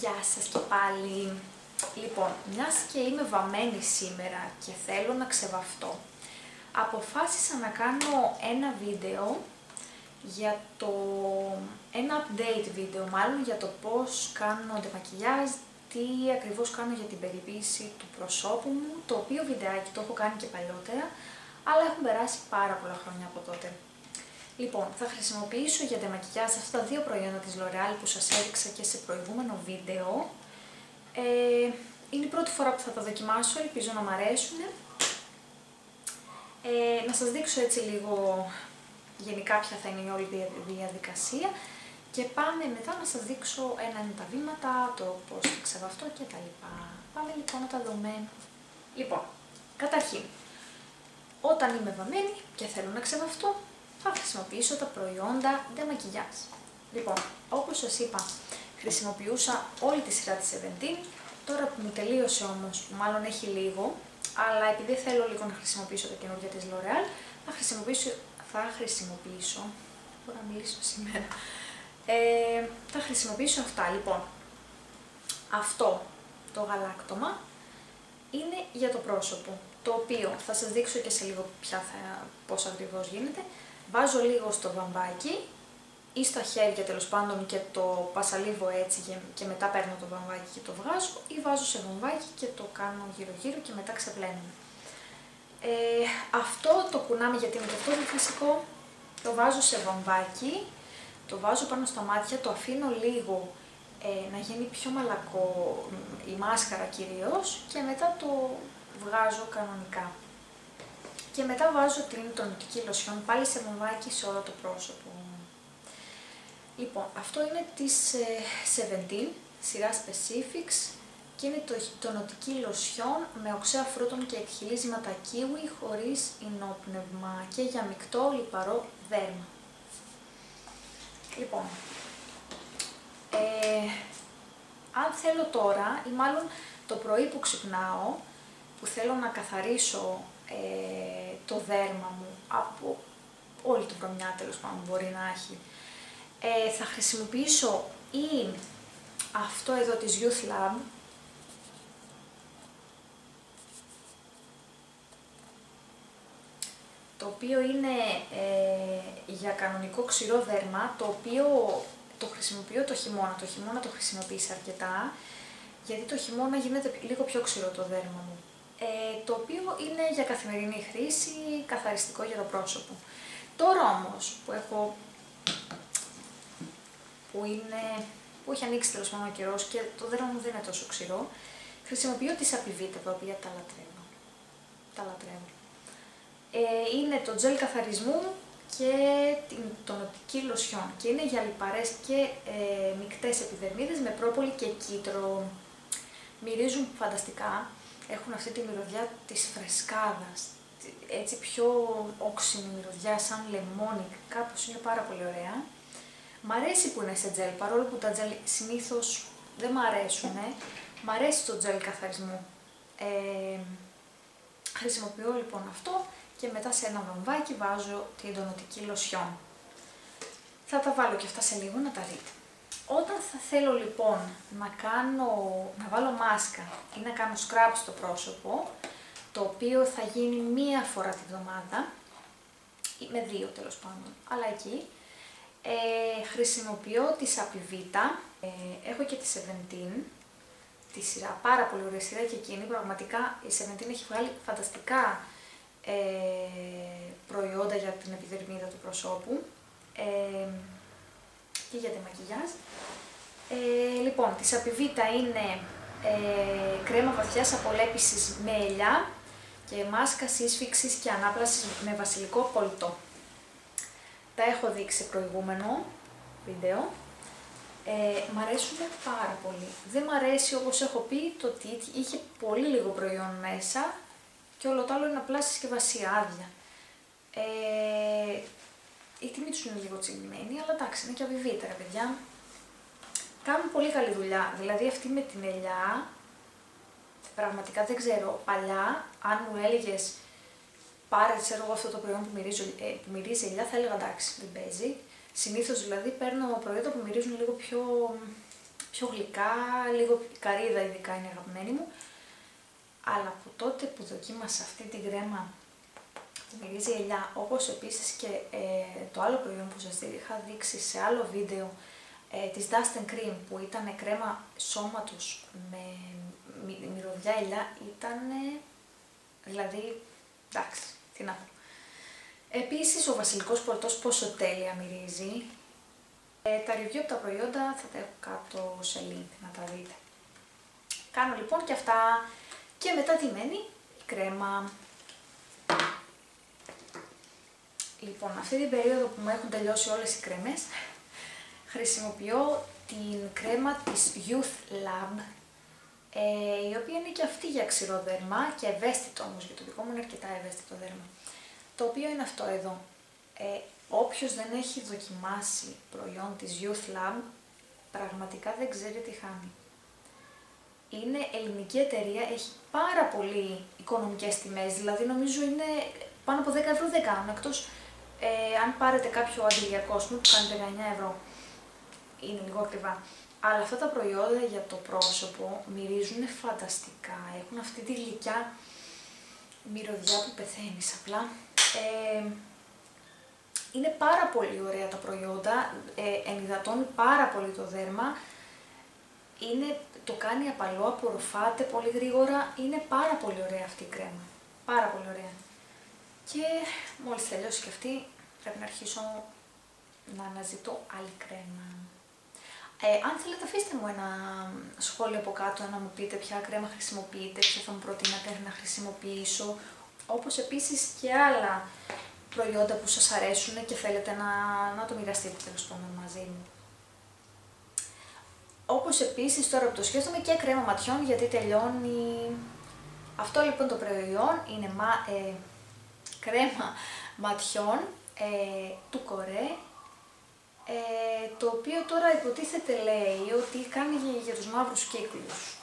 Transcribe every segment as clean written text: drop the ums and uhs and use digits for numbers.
Γεια σας και πάλι! Λοιπόν, μιας και είμαι βαμμένη σήμερα και θέλω να ξεβαφτώ, αποφάσισα να κάνω ένα βίντεο για το... ένα update βίντεο μάλλον για το πώς κάνω ντεμακιγιάζ, τι ακριβώς κάνω για την περιποίηση του προσώπου μου, το οποίο βιντεάκι το έχω κάνει και παλιότερα, αλλά έχουν περάσει πάρα πολλά χρόνια από τότε. Λοιπόν, θα χρησιμοποιήσω για ντεμακιγιάζ αυτά τα δύο προϊόντα της L'Oreal που σας έδειξα και σε προηγούμενο βίντεο. Είναι η πρώτη φορά που θα τα δοκιμάσω, ελπίζω να μ' αρέσουν. Να σας δείξω έτσι λίγο γενικά ποια θα είναι η όλη διαδικασία και πάμε μετά να σας δείξω ένα είναι τα βήματα, το πώς θα ξεβαφτώ και τα λοιπά. Πάμε λοιπόν να τα δούμε. Λοιπόν, καταρχήν, όταν είμαι βαμμένη και θέλω να ξεβαφτώ, θα χρησιμοποιήσω τα προϊόντα ντεμακιγιάζ. Λοιπόν, όπως σας είπα, χρησιμοποιούσα όλη τη σειρά της Seventeen. Τώρα που μου τελείωσε όμως, που μάλλον έχει λίγο, αλλά επειδή θέλω λίγο να χρησιμοποιήσω τα καινούργια της L'Oreal, θα χρησιμοποιήσω αυτά. Λοιπόν, αυτό το γαλάκτομα είναι για το πρόσωπο, το οποίο θα σας δείξω και σε λίγο πώς ακριβώς γίνεται. Βάζω λίγο στο βαμβάκι ή στα χέρια τέλος πάντων και το πασαλίβω έτσι και μετά παίρνω το βαμβάκι και το βγάζω, ή βάζω σε βαμβάκι και το κάνω γύρω γύρω και μετά ξεπλένω. Αυτό το κουνάμε γιατί είναι και αυτό το φυσικό, το βάζω σε βαμβάκι, το βάζω πάνω στα μάτια, το αφήνω λίγο να γίνει πιο μαλακό η μάσκαρα κυρίως και μετά το βγάζω κανονικά. Και μετά βάζω την τονική λοσιόν πάλι σε βαμβάκι σε όλο το πρόσωπο. Λοιπόν, αυτό είναι της Seventeen, σειρά Specifics, και είναι τονική λοσιόν με οξέα φρούτων και εκχυλίσματα κίουι χωρίς ενόπνευμα και για μεικτό λιπαρό δέρμα. Λοιπόν, αν θέλω τώρα, ή μάλλον το πρωί που ξυπνάω, που θέλω να καθαρίσω το δέρμα μου από όλη την βρωμιά τέλος πάντων μπορεί να έχει, θα χρησιμοποιήσω ή αυτό εδώ της Youth Lab, το οποίο είναι για κανονικό ξηρό δέρμα, το οποίο το χρησιμοποιώ το χειμώνα. Το χειμώνα το χρησιμοποιήσω αρκετά, γιατί το χειμώνα γίνεται λίγο πιο ξηρό το δέρμα μου. Το οποίο είναι για καθημερινή χρήση, καθαριστικό για το πρόσωπο. Τώρα όμως που έχει ανοίξει τέλος πάντων ο καιρός και το δέρμα μου δεν είναι τόσο ξηρό, χρησιμοποιώ τις Apivita, τα οποία τα λατρεύω. Είναι το τζελ καθαρισμού και την τονωτική λοσιόν και είναι για λιπαρές και μικτές επιδερμίδες με πρόπολη και κίτρο. Μυρίζουν φανταστικά. Έχουν αυτή τη μυρωδιά της φρεσκάδας, έτσι πιο όξινη μυρωδιά, σαν λεμόνι, κάπως είναι πάρα πολύ ωραία. Μ' αρέσει που είναι σε τζελ, παρόλο που τα τζελ συνήθως δεν μ' αρέσουν, μ' αρέσει το τζελ καθαρισμού. Χρησιμοποιώ λοιπόν αυτό και μετά σε ένα βαμβάκι βάζω την τονωτική λοσιόν. Θα τα βάλω και αυτά σε λίγο να τα δείτε. Όταν θα θέλω λοιπόν να βάλω μάσκα ή να κάνω scrub στο πρόσωπο, το οποίο θα γίνει μία φορά τη βδομάδα, ή με δύο τέλος πάντων, αλλά εκεί, χρησιμοποιώ τις Apivita, έχω και τη Seventeen, τη σειρά, πάρα πολύ ωραία σειρά και εκείνη, πραγματικά η Seventeen έχει βγάλει φανταστικά προϊόντα για την επιδερμίδα του προσώπου. Και για ντεμακιγιάζ. Λοιπόν, της Apivita είναι κρέμα βαθιάς απολέπισης με ελιά και μάσκα σύσφιξης και ανάπλασης με βασιλικό πολτό. Τα έχω δείξει σε προηγούμενο βίντεο. Μ' αρέσουν πάρα πολύ. Δεν μ' αρέσει, όπως έχω πει, το ότι είχε πολύ λίγο προϊόν μέσα και όλο το άλλο είναι απλά συσκευασία άδεια. Η τιμή τους είναι λίγο τσιμπημένη, αλλά εντάξει, είναι και Apivita, παιδιά. Κάνουν πολύ καλή δουλειά. Δηλαδή αυτή με την ελιά, πραγματικά δεν ξέρω, παλιά, αν μου έλεγες πάρε, ξέρω εγώ, αυτό το προϊόν που μυρίζει ελιά, θα έλεγα εντάξει, δεν παίζει. Συνήθως δηλαδή παίρνω προϊόντα που μυρίζουν λίγο πιο πιο γλυκά, λίγο καρύδα ειδικά είναι αγαπημένη μου. Αλλά από τότε που δοκίμασα αυτή την κρέμα που μυρίζει ελιά, όπως επίσης και το άλλο προϊόν που σας είχα δείξει σε άλλο βίντεο, της Dust and Cream, που ήταν κρέμα σώματος με μυρωδιά ελιά, ήταν δηλαδή εντάξει, τι να πω. Επίσης ο βασιλικός πορτός πόσο τέλεια μυρίζει. Τα review από τα προϊόντα θα τα έχω κάτω σε link να τα δείτε. Κάνω λοιπόν και αυτά και μετά τι μένει, η κρέμα. Λοιπόν, αυτή την περίοδο που μου έχουν τελειώσει όλες οι κρέμες, χρησιμοποιώ την κρέμα της Youth Lab, η οποία είναι και αυτή για ξηρό δέρμα και ευαίσθητο όμως, για το δικό μου είναι αρκετά ευαίσθητο δέρμα. Το οποίο είναι αυτό εδώ. Όποιος δεν έχει δοκιμάσει προϊόν της Youth Lab, πραγματικά δεν ξέρει τι χάνει. Είναι ελληνική εταιρεία, έχει πάρα πολύ οικονομικές τιμές, δηλαδή νομίζω είναι πάνω από 10 ευρώ δεν κάνουν, εκτός αν πάρετε κάποιο αντιλιακό που κάνει 19 ευρώ, είναι λίγο ακριβά. Αλλά αυτά τα προϊόντα για το πρόσωπο μυρίζουν φανταστικά, έχουν αυτή τη γλυκιά μυρωδιά που πεθαίνεις απλά. Είναι πάρα πολύ ωραία τα προϊόντα, ενυδατώνει πάρα πολύ το δέρμα, το κάνει απαλό, απορροφάται πολύ γρήγορα, είναι πάρα πολύ ωραία αυτή η κρέμα, πάρα πολύ ωραία. Και μόλις τελειώσει και αυτή πρέπει να αρχίσω να αναζητώ άλλη κρέμα. Αν θέλετε αφήστε μου ένα σχόλιο από κάτω να μου πείτε ποια κρέμα χρησιμοποιείτε, ποια θα μου προτείνατε να χρησιμοποιήσω, όπως επίσης και άλλα προϊόντα που σας αρέσουν και θέλετε να το μοιραστείτε τέλος πάντων μαζί μου. Όπως επίσης τώρα που το σκέφτομαι και κρέμα ματιών, γιατί τελειώνει. Αυτό λοιπόν το προϊόν είναι κρέμα ματιών του Κορέ, το οποίο τώρα υποτίθεται λέει ότι κάνει για τους μαύρους κύκλους.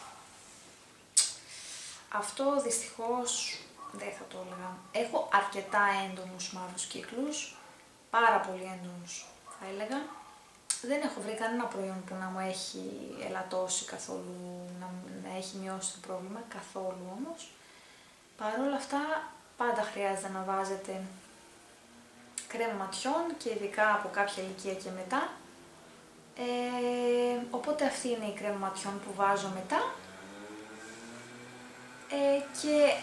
Αυτό δυστυχώς δεν θα το έλεγα. Έχω αρκετά έντονους μαύρους κύκλους, πάρα πολύ έντονους θα έλεγα. Δεν έχω βρει κανένα προϊόν που να μου έχει ελαττώσει καθόλου, να έχει μειώσει το πρόβλημα, καθόλου όμως. Παρ' όλα αυτά πάντα χρειάζεται να βάζετε κρέμα ματιών και ειδικά από κάποια ηλικία και μετά. Οπότε αυτή είναι η κρέμα ματιών που βάζω μετά. Και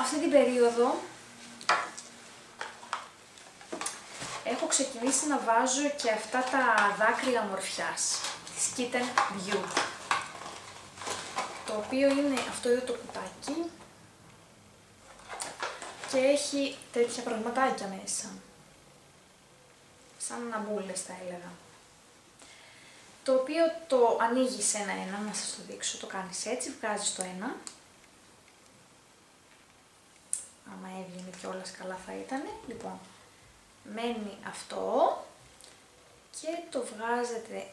αυτή την περίοδο έχω ξεκινήσει να βάζω και αυτά τα δάκρυα ομορφιάς της Kitten View, το οποίο είναι αυτό εδώ το κουτάκι και έχει τέτοια πραγματάκια μέσα, σαν αναμπούλες θα έλεγα, το οποίο το ανοίγεις ένα-ένα, να σας το δείξω, το κάνεις έτσι, βγάζεις το ένα, άμα έβγαινε κιόλας καλά θα ήτανε, λοιπόν. Μένει αυτό και το βγάζετε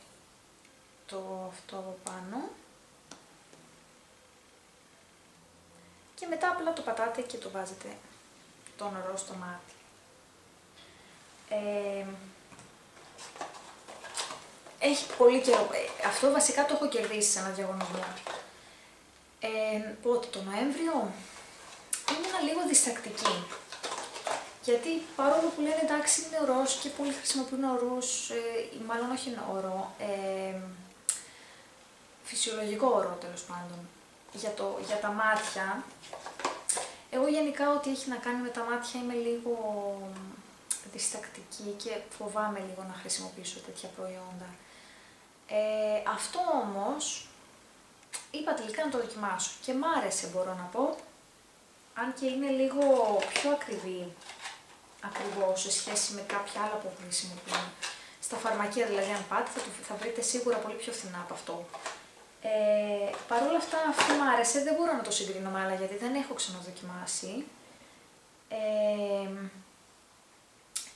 αυτό από πάνω και μετά απλά το πατάτε και το βάζετε το νερό στο μάτι. Έχει πολύ καιρό, αυτό βασικά το έχω κερδίσει σε ένα διαγωνισμό. Πότε, το Νοέμβριο, ήμουνα λίγο διστακτική. Γιατί παρόλο που λένε εντάξει είναι ορός και πολλοί χρησιμοποιούν ορούς, ή μάλλον όχι είναι ορό, φυσιολογικό ορό τέλος πάντων, για τα μάτια. Εγώ γενικά ό,τι έχει να κάνει με τα μάτια είμαι λίγο διστακτική και φοβάμαι λίγο να χρησιμοποιήσω τέτοια προϊόντα. Αυτό όμως είπα τελικά να το δοκιμάσω και μ' άρεσε, μπορώ να πω, αν και είναι λίγο πιο ακριβό σε σχέση με κάποια άλλα που χρησιμοποιούν. Στα φαρμακεία δηλαδή αν πάτε θα βρείτε σίγουρα πολύ πιο φθηνά από αυτό. Παρ' όλα αυτά αυτό μου άρεσε, δεν μπορώ να το συγκρίνω με άλλα γιατί δεν έχω ξαναδοκιμάσει.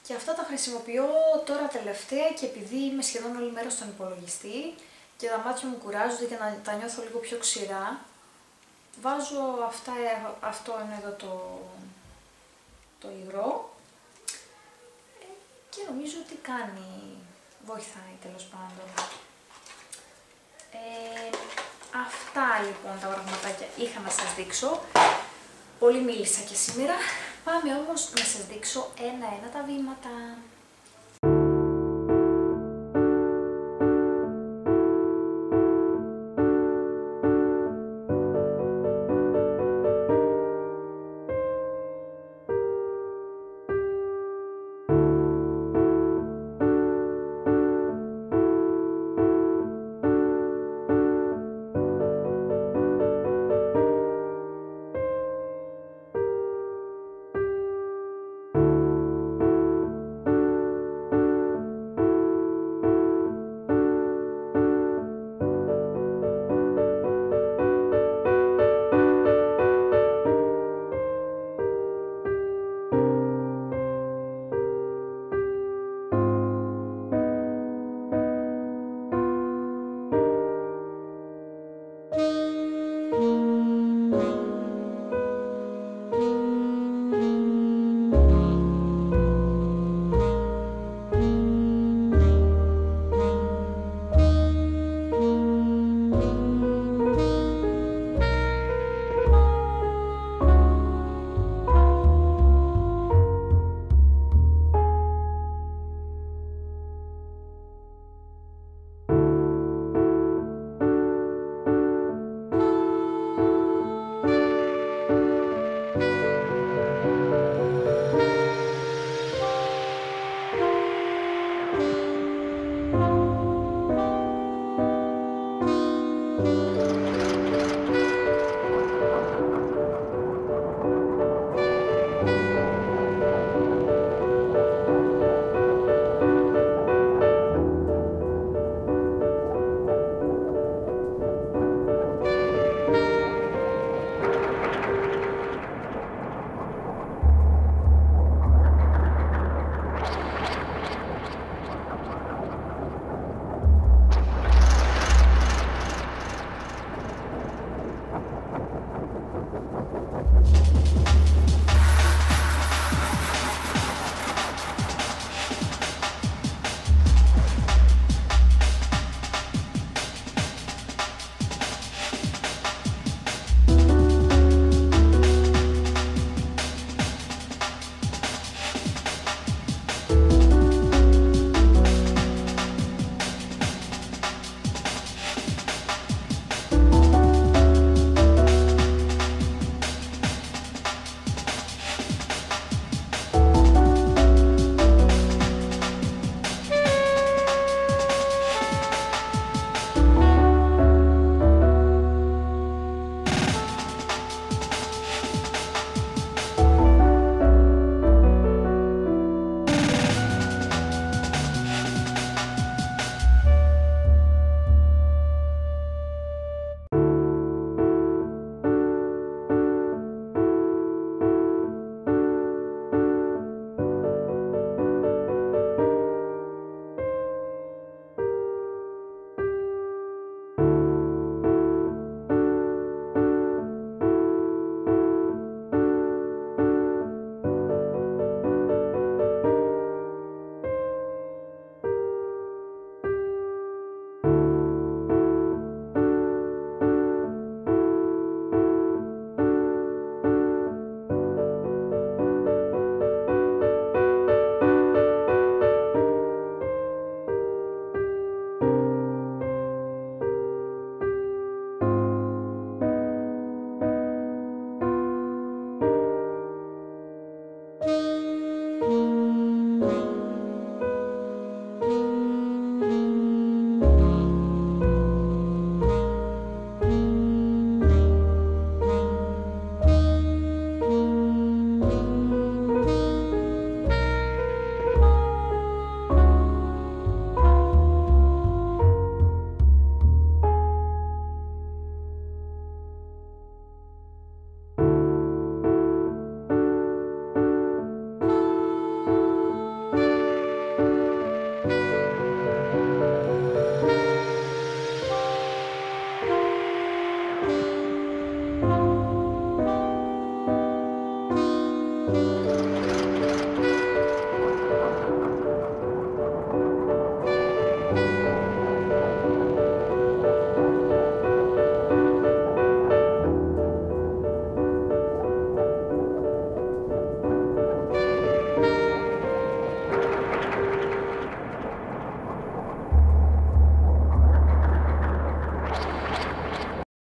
Και αυτά τα χρησιμοποιώ τώρα τελευταία και επειδή είμαι σχεδόν όλη μέρα στον υπολογιστή και τα μάτια μου κουράζονται και τα νιώθω λίγο πιο ξηρά, βάζω αυτό είναι εδώ το υγρό και νομίζω ότι βοηθάει τέλος πάντων. Αυτά λοιπόν τα πραγματάκια είχα να σας δείξω. Πολύ μίλησα και σήμερα. Πάμε όμως να σας δείξω ένα-ένα τα βήματα.